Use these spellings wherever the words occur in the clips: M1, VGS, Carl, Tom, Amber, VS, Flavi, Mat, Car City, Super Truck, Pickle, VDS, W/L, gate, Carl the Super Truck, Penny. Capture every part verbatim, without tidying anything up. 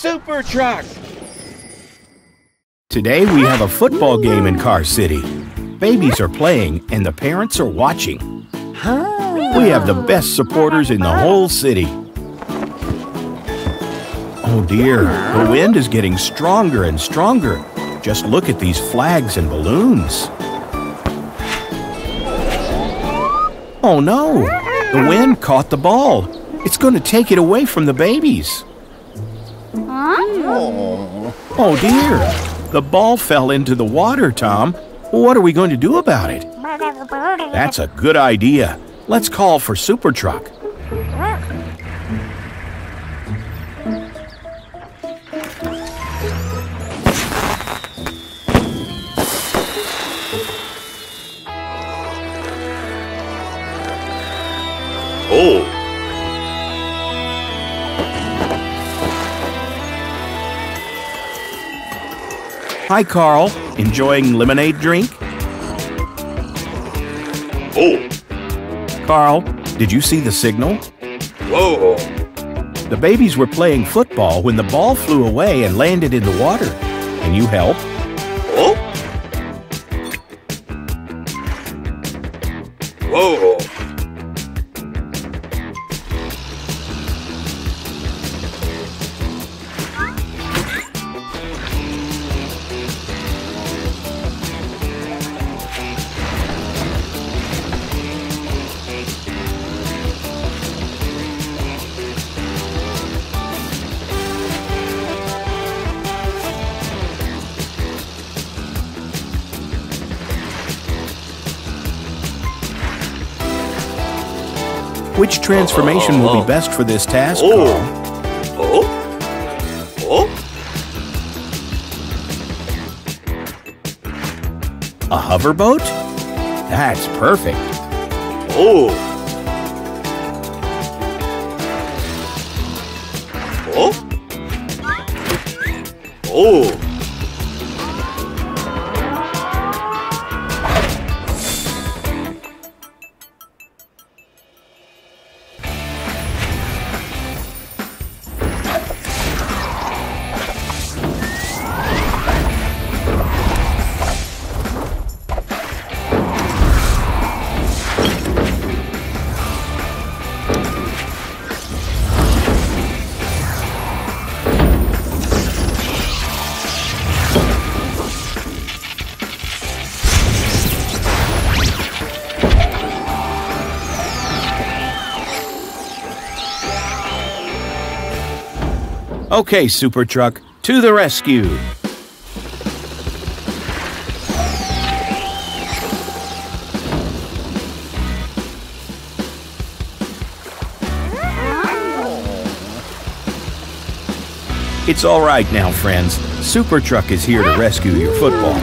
Super Truck! Today we have a football game in Car City. Babies are playing and the parents are watching. We have the best supporters in the whole city. Oh dear, the wind is getting stronger and stronger. Just look at these flags and balloons. Oh no, the wind caught the ball. It's going to take it away from the babies. Oh dear, the ball fell into the water, Tom. What are we going to do about it? That's a good idea. Let's call for Super Truck. Oh! Hi, Carl. Enjoying lemonade drink? Oh! Carl, did you see the signal? Whoa! The babies were playing football when the ball flew away and landed in the water. Can you help? Oh! Whoa! Which transformation will be best for this task? Oh. Oh. Oh. A hover boat? That's perfect. Oh. Oh. Oh. Okay, Super Truck, to the rescue! It's all right now, friends. Super Truck is here to rescue your football.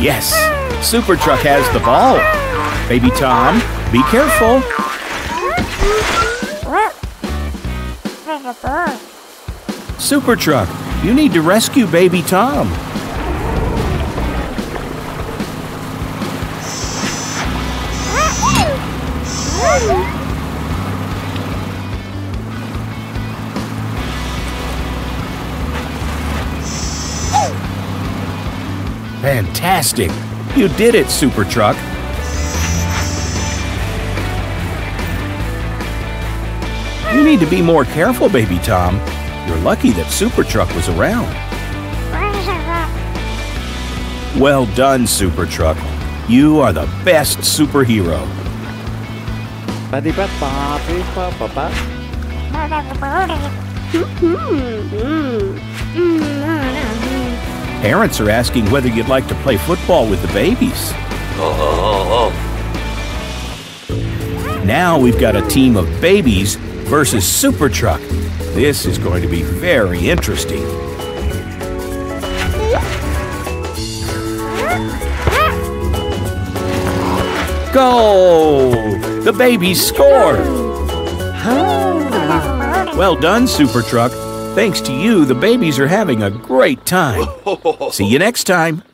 Yes, Super Truck has the ball. Baby Tom, be careful. Super Truck, you need to rescue Baby Tom. Fantastic! You did it, Super Truck! You need to be more careful, Baby Tom. You're lucky that Super Truck was around. Well done, Super Truck. You are the best superhero. Parents are asking whether you'd like to play football with the babies. Oh, oh, oh, oh. Now we've got a team of babies versus Super Truck. This is going to be very interesting. Goal! The babies score! Well done, Super Truck. Thanks to you, the babies are having a great time. See you next time.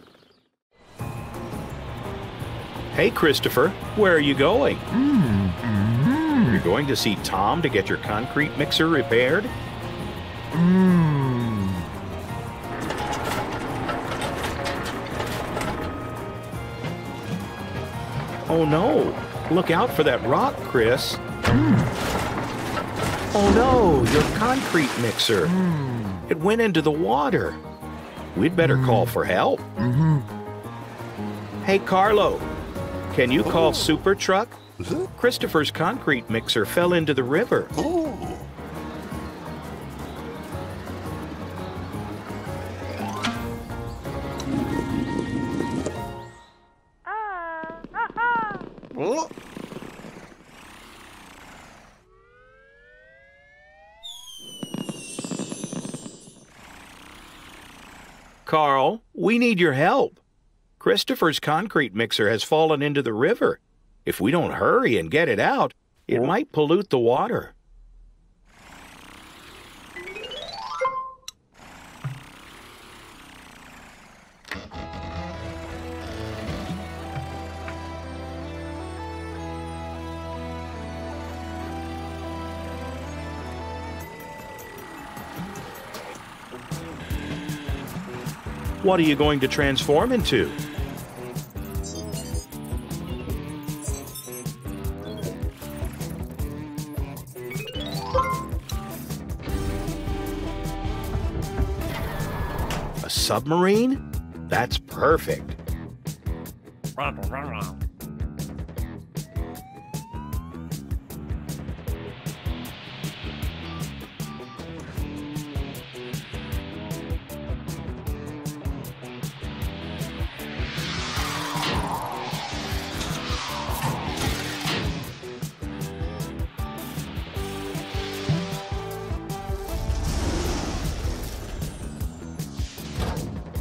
Hey, Christopher, where are you going? Mm-hmm. You're going to see Tom to get your concrete mixer repaired? Mm. Oh, no. Look out for that rock, Chris. Mm. Oh no, your concrete mixer. Mm. It went into the water. We'd better mm. call for help. Mm-hmm. Hey, Carlo, can you call oh. Super Truck? Mm-hmm. Christopher's concrete mixer fell into the river. Oh. Oh. Carl, we need your help. Christopher's concrete mixer has fallen into the river. If we don't hurry and get it out, it might pollute the water. What are you going to transform into? A submarine? That's perfect.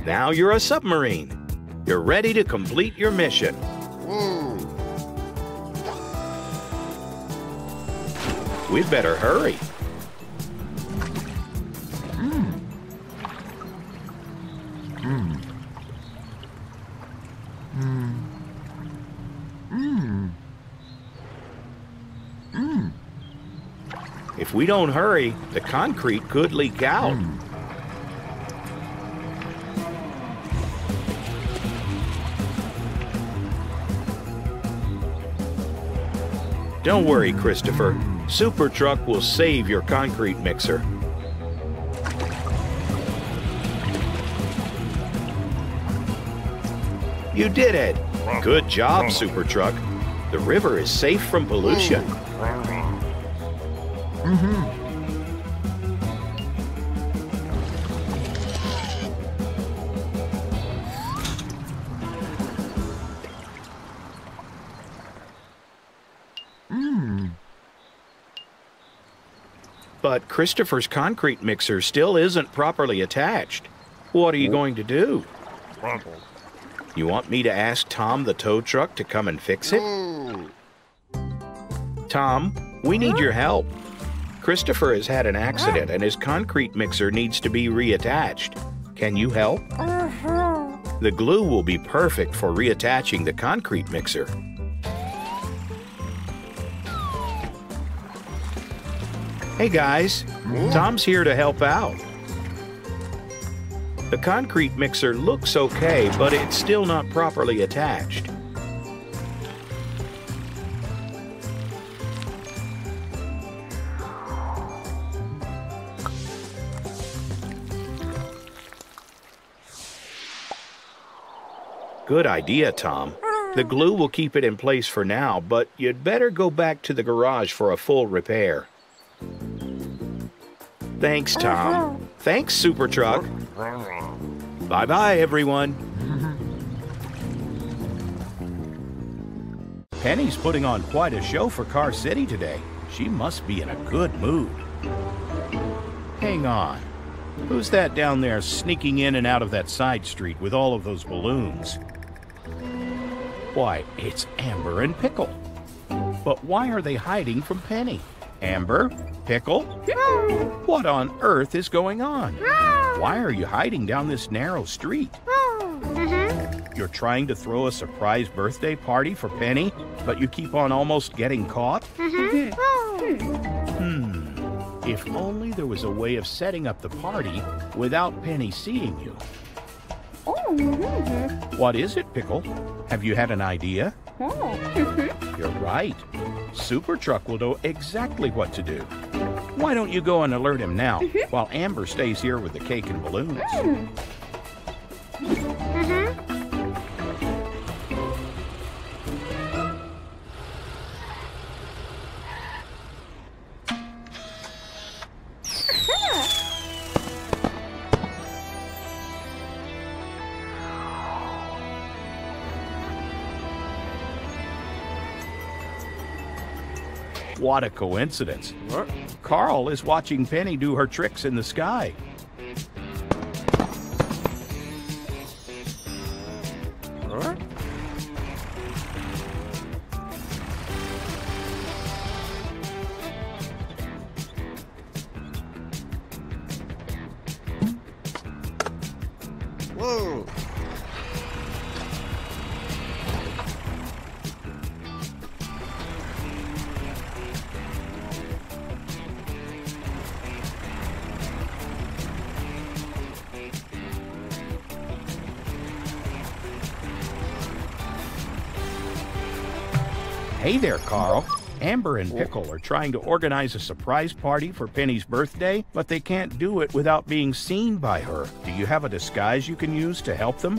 Now you're a submarine. You're ready to complete your mission. Whoa. We'd better hurry. Mm. Mm. Mm. Mm. Mm. If we don't hurry, the concrete could leak out. Mm. Don't worry, Christopher. Super Truck will save your concrete mixer. You did it! Good job, Super Truck. The river is safe from pollution. Mm-hmm. But Christopher's concrete mixer still isn't properly attached. What are you going to do? You want me to ask Tom the tow truck to come and fix it? Tom, we need your help. Christopher has had an accident and his concrete mixer needs to be reattached. Can you help? The glue will be perfect for reattaching the concrete mixer. Hey guys, Tom's here to help out. The concrete mixer looks okay, but it's still not properly attached. Good idea, Tom. The glue will keep it in place for now, but you'd better go back to the garage for a full repair. Thanks, Tom. Thanks, Super Truck. Bye-bye, everyone. Penny's putting on quite a show for Car City today. She must be in a good mood. Hang on. Who's that down there sneaking in and out of that side street with all of those balloons? Why, it's Amber and Pickle. But why are they hiding from Penny? Amber? Pickle? What on earth is going on? Why are you hiding down this narrow street? You're trying to throw a surprise birthday party for Penny, but you keep on almost getting caught? Hmm. If only there was a way of setting up the party without Penny seeing you. What is it, Pickle? Have you had an idea? You're right. Super Truck will know exactly what to do. Why don't you go and alert him now, while Amber stays here with the cake and balloons? What a coincidence. What? Carl is watching Penny do her tricks in the sky. What? Whoa. Hey there, Carl. Amber and Pickle are trying to organize a surprise party for Penny's birthday, but they can't do it without being seen by her. Do you have a disguise you can use to help them?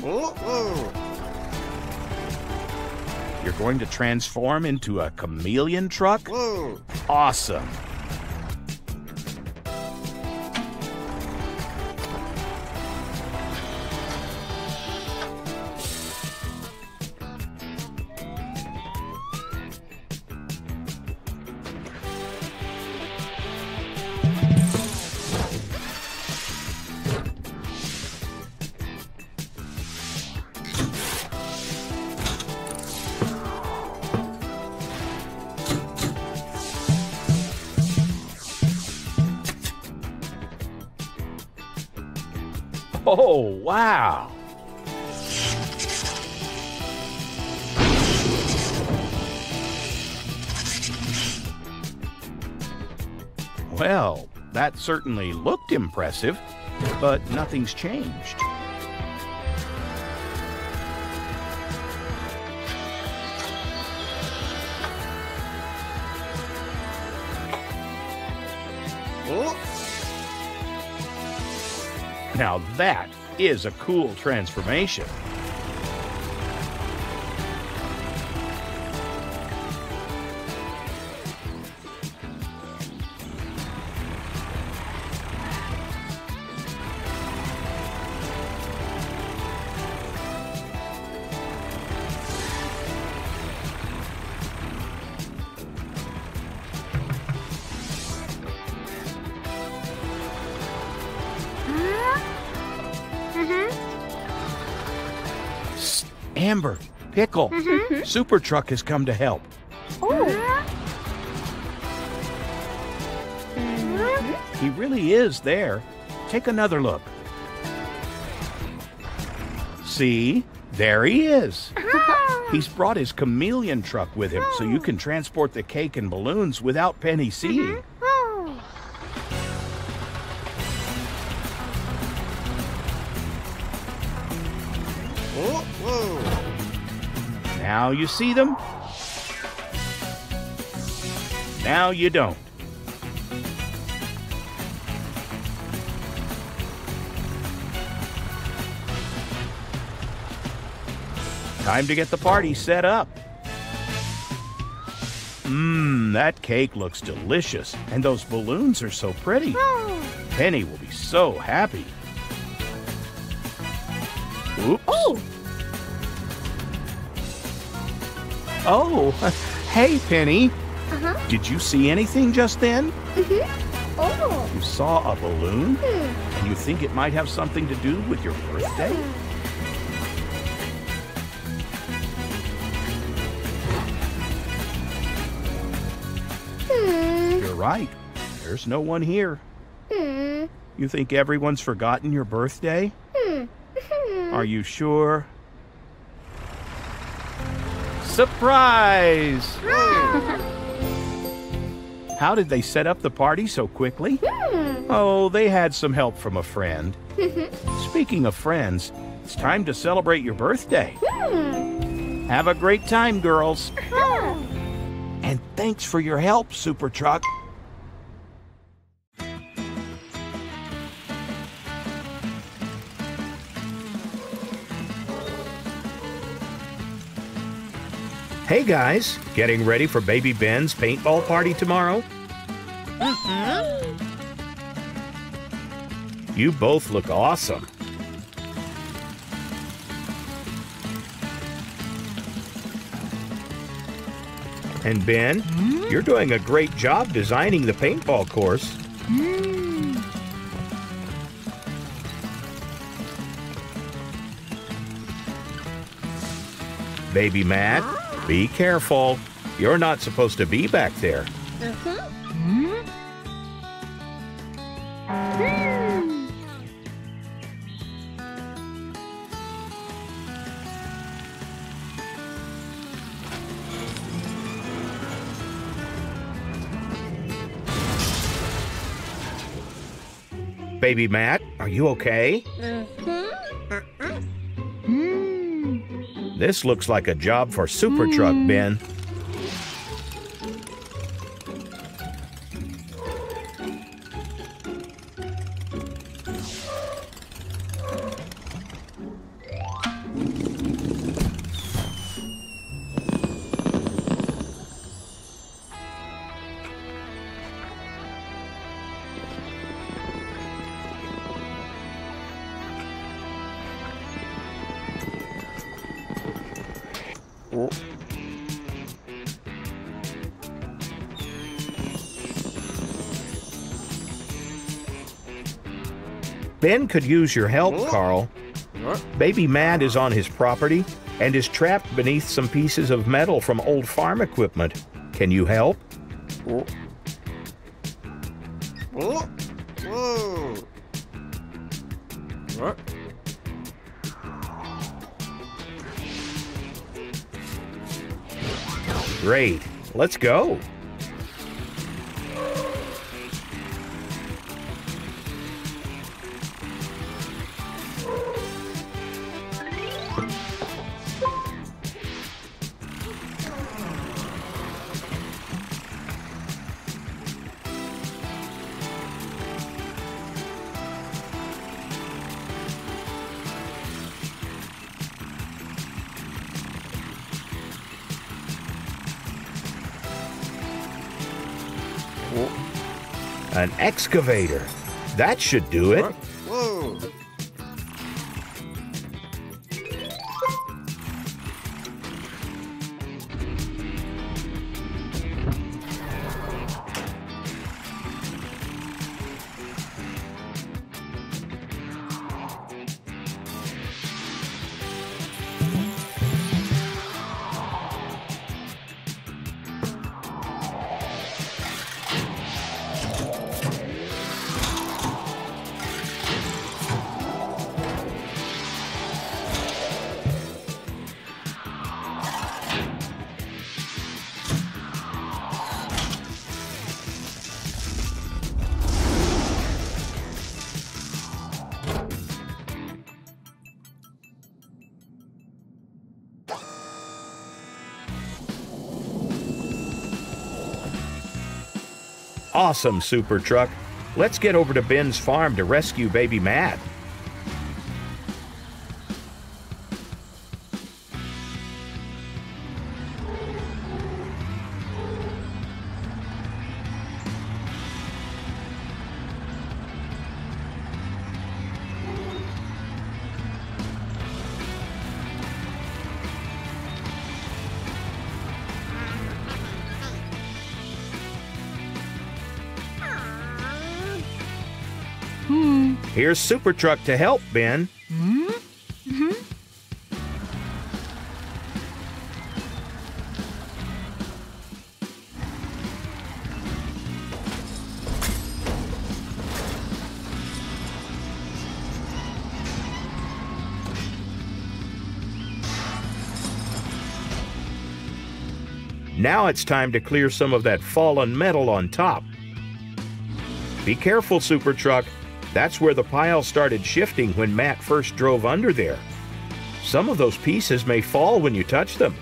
You're going to transform into a chameleon truck? Awesome. Oh, wow! Well, that certainly looked impressive, but nothing's changed. Oh. Now that is a cool transformation. Amber, Pickle, mm-hmm. Super Truck has come to help. Oh. Mm-hmm. He really is there. Take another look. See? There he is. He's brought his chameleon truck with him so you can transport the cake and balloons without Penny seeing. Mm-hmm. Now you see them. Now you don't. Time to get the party set up. Mmm, that cake looks delicious, and those balloons are so pretty. Penny will be so happy. Oops. Oh. Oh, hey, Penny. Uh-huh. Did you see anything just then? Mm-hmm. Oh. You saw a balloon? Mm-hmm. And you think it might have something to do with your birthday? Mm-hmm. You're right. There's no one here. Mm. You think everyone's forgotten your birthday? Mm. Are you sure? Surprise! How did they set up the party so quickly? Mm. Oh, they had some help from a friend. Speaking of friends, it's time to celebrate your birthday. Mm. Have a great time, girls. And thanks for your help, Super Truck. Hey guys, getting ready for Baby Ben's paintball party tomorrow? Mm-hmm. You both look awesome. And Ben, mm-hmm. you're doing a great job designing the paintball course. Mm. Baby Matt, be careful. You're not supposed to be back there. Mm-hmm. Mm. Baby Matt, are you okay? Mm-hmm. Uh-uh. This looks like a job for Super Truck, Ben. Ben could use your help, Carl. Baby Matt is on his property and is trapped beneath some pieces of metal from old farm equipment. Can you help? Great, let's go. An excavator. That should do it. Whoa. Awesome, Super Truck. Let's get over to Ben's farm to rescue Baby Matt. Here's Super Truck to help, Ben. Mm-hmm. Mm-hmm. Now it's time to clear some of that fallen metal on top. Be careful, Super Truck. That's where the pile started shifting when Matt first drove under there. Some of those pieces may fall when you touch them.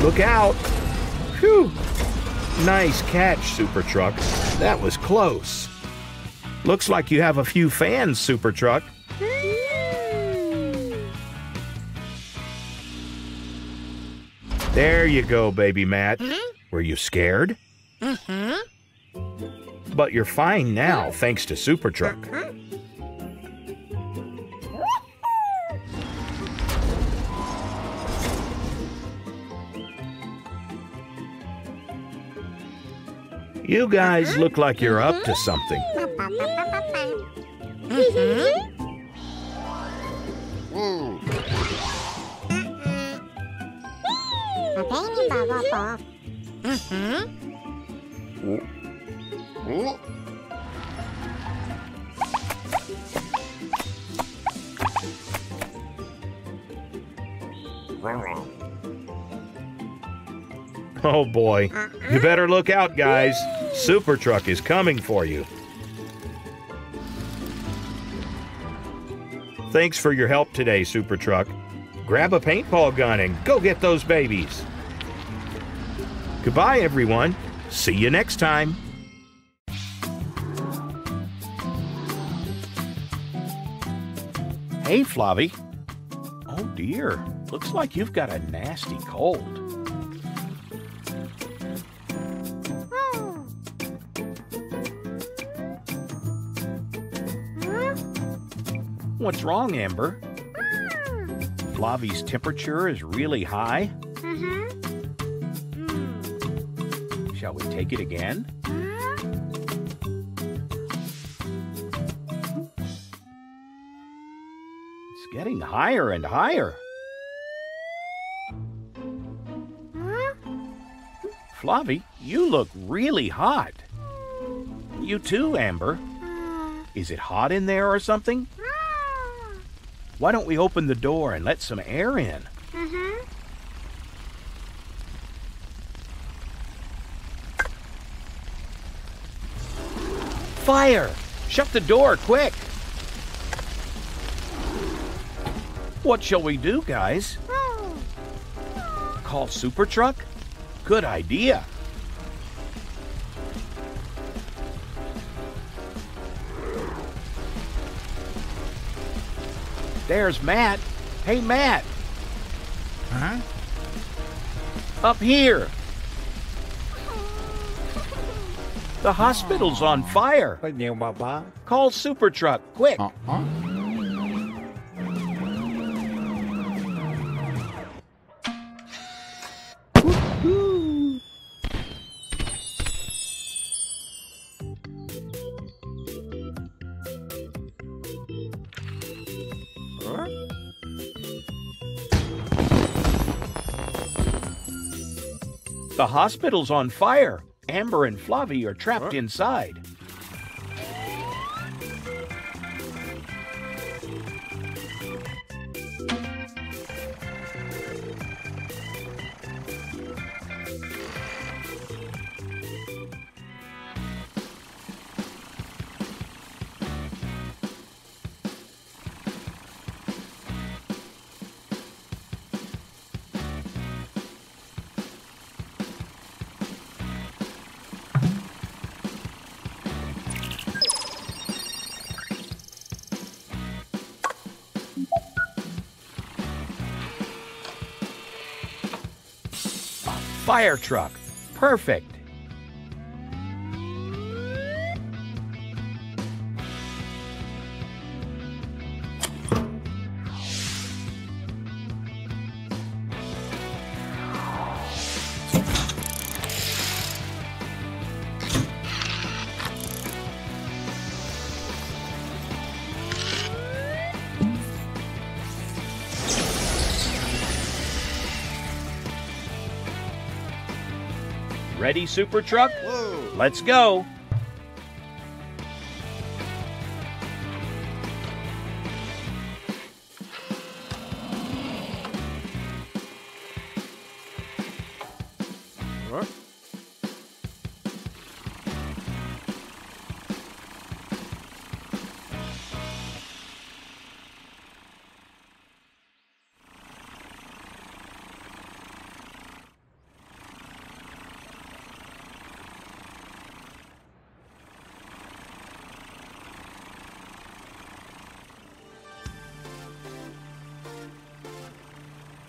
Look out! Phew! Nice catch, Super Truck. That was close. Looks like you have a few fans, Super Truck. There you go, baby Matt. Mm-hmm. Were you scared? Mm-hmm. But you're fine now, thanks to Super Truck. Mm-hmm. You guys mm-hmm. look like you're up to something. Mm-hmm. Mm-hmm. Oh boy, you better look out, guys. Super Truck is coming for you. Thanks for your help today, Super Truck. Grab a paintball gun and go get those babies. Goodbye, everyone. See you next time. Hey, Flavi. Oh, dear. Looks like you've got a nasty cold. What's wrong, Amber? Flavi's temperature is really high. Mm-hmm. Shall we take it again? It's getting higher and higher. Flavi, you look really hot. You too, Amber. Is it hot in there or something? Why don't we open the door and let some air in? Mm-hmm. Fire! Shut the door, quick! What shall we do, guys? Call Super Truck? Good idea. There's Matt. Hey, Matt. Huh? Up here. The hospital's on fire. Call Super Truck, quick. Uh-huh. The hospital's on fire. Amber and Flavi are trapped inside. Fire truck. Perfect. Ready, Super Truck? Whoa. Let's go!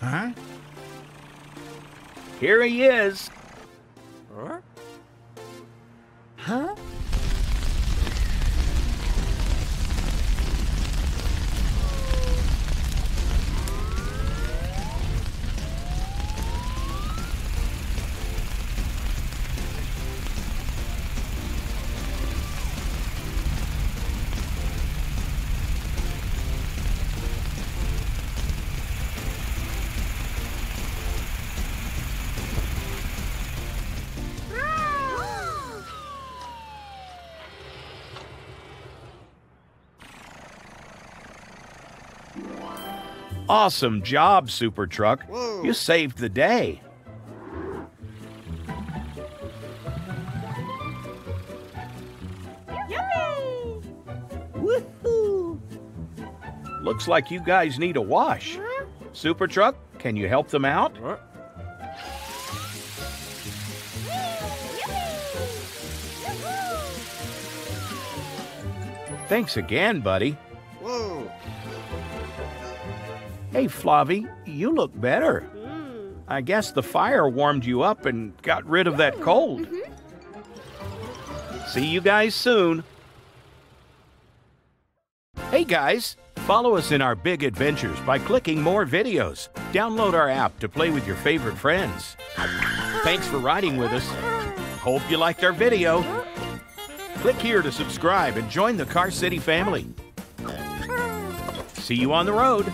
Huh? Here he is. Huh? Huh? Awesome job, Super Truck. Whoa. You saved the day. Yippee! Woohoo! Looks like you guys need a wash. Huh? Super Truck, can you help them out? Huh? Thanks again, buddy. Whoa. Hey, Flavi, you look better. Mm. I guess the fire warmed you up and got rid of that cold. Mm-hmm. See you guys soon. Hey, guys, follow us in our big adventures by clicking more videos. Download our app to play with your favorite friends. Thanks for riding with us. Hope you liked our video. Click here to subscribe and join the Car City family. See you on the road.